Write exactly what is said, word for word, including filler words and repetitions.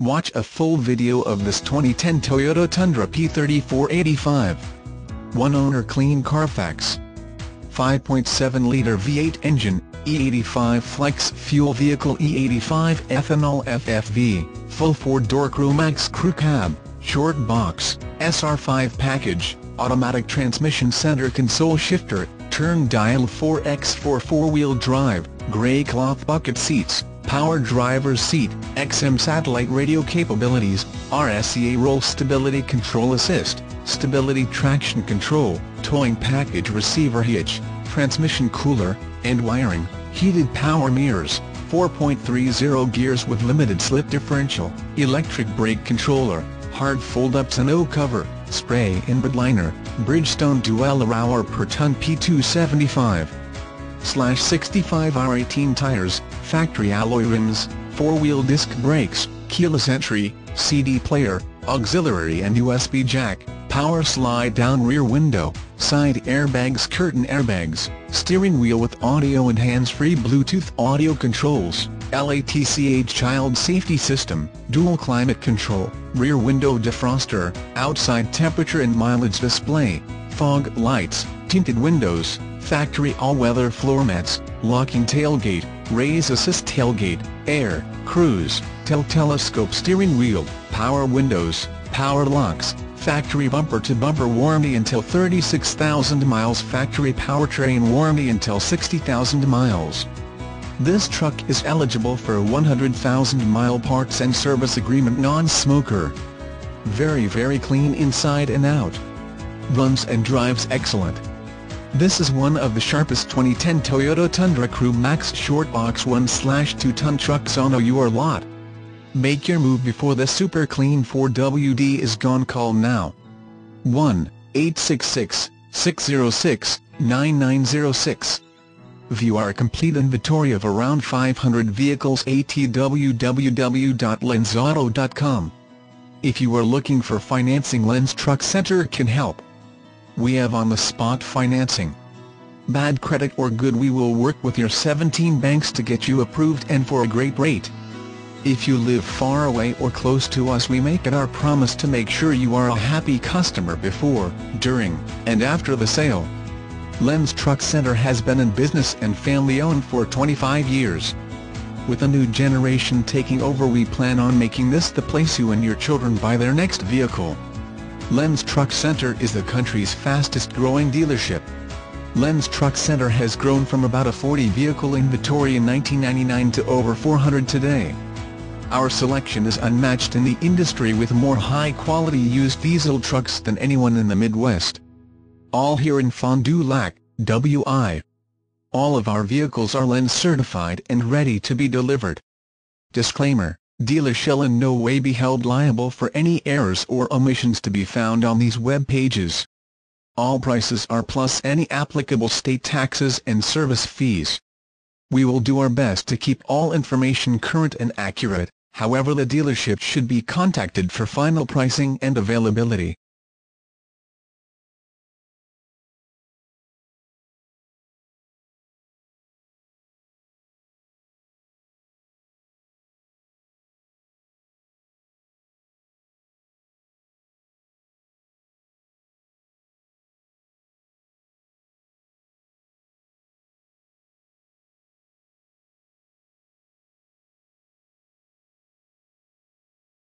Watch a full video of this twenty ten Toyota Tundra P thirty-four eighty-five. one owner, clean Carfax. five point seven liter V eight engine, E eighty-five flex fuel vehicle, E eighty-five ethanol F F V, full four-door crew max crew cab, short box, S R five package, automatic transmission, center console shifter, turn dial four by four, four-wheel drive, grey cloth bucket seats, power driver's seat, X M satellite radio capabilities, R S C A roll stability control assist, stability traction control, towing package receiver hitch, transmission cooler, and wiring, heated power mirrors, four point three zero gears with limited slip differential, electric brake controller, hard fold-up tonneau cover, spray inbed liner, Bridgestone Dueler hour per ton P two seventy-five slash sixty-five R eighteen tires, factory alloy rims, four-wheel disc brakes, keyless entry, C D player, auxiliary and U S B jack, power slide-down rear window, side airbags, curtain airbags, steering wheel with audio and hands-free Bluetooth audio controls, LATCH child safety system, dual climate control, rear window defroster, outside temperature and mileage display, fog lights, tinted windows, factory all-weather floor mats, locking tailgate, raise assist tailgate, air, cruise, tilt telescope steering wheel, power windows, power locks, factory bumper-to-bumper warranty until thirty-six thousand miles, factory powertrain warranty until sixty thousand miles. This truck is eligible for a one hundred thousand mile parts and service agreement. Non-smoker. Very very clean inside and out. Runs and drives excellent. This is one of the sharpest twenty ten Toyota Tundra Crew Max Short Box one slash two ton trucks on your lot. Make your move before the super clean four W D is gone. Call now. one eight six six, six zero six, nine nine zero six. View our complete inventory of around five hundred vehicles at w w w dot lenz auto dot com. If you are looking for financing, Lenz Truck Center can help. We have on-the-spot financing. Bad credit or good, we will work with your seventeen banks to get you approved and for a great rate. If you live far away or close to us, we make it our promise to make sure you are a happy customer before, during, and after the sale. Lenz Truck Center has been in business and family-owned for twenty-five years. With a new generation taking over, we plan on making this the place you and your children buy their next vehicle. Lenz Truck Center is the country's fastest-growing dealership. Lenz Truck Center has grown from about a forty vehicle inventory in nineteen ninety-nine to over four hundred today. Our selection is unmatched in the industry, with more high-quality used diesel trucks than anyone in the Midwest. All here in Fond du Lac, W I All of our vehicles are Lenz certified and ready to be delivered. Disclaimer: dealers shall in no way be held liable for any errors or omissions to be found on these web pages. All prices are plus any applicable state taxes and service fees. We will do our best to keep all information current and accurate. However, the dealership should be contacted for final pricing and availability.